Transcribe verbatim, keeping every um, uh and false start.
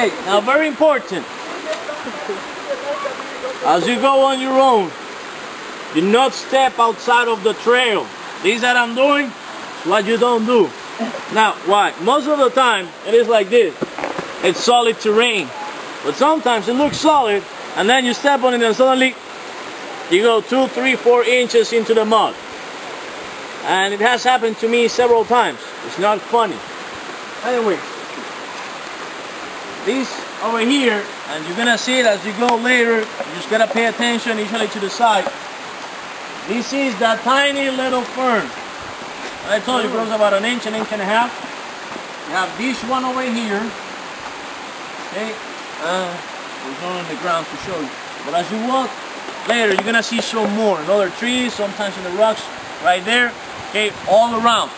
Okay, now very important. As you go on your own, do not step outside of the trail. This that I'm doing is what you don't do. Now, why? Most of the time, it is like this. It's solid terrain. But sometimes it looks solid, and then you step on it and suddenly you go two, three, four inches into the mud. And it has happened to me several times. It's not funny. Anyway, this over here, and you're gonna see it as you go later, you just gotta pay attention usually to the side. This is that tiny little fern. I told you it grows about an inch, an inch and a half. You have this one over here. Okay, uh, there's none on the ground to show you. But as you walk later, you're gonna see some more. Another trees, sometimes in the rocks, right there. Okay, all around.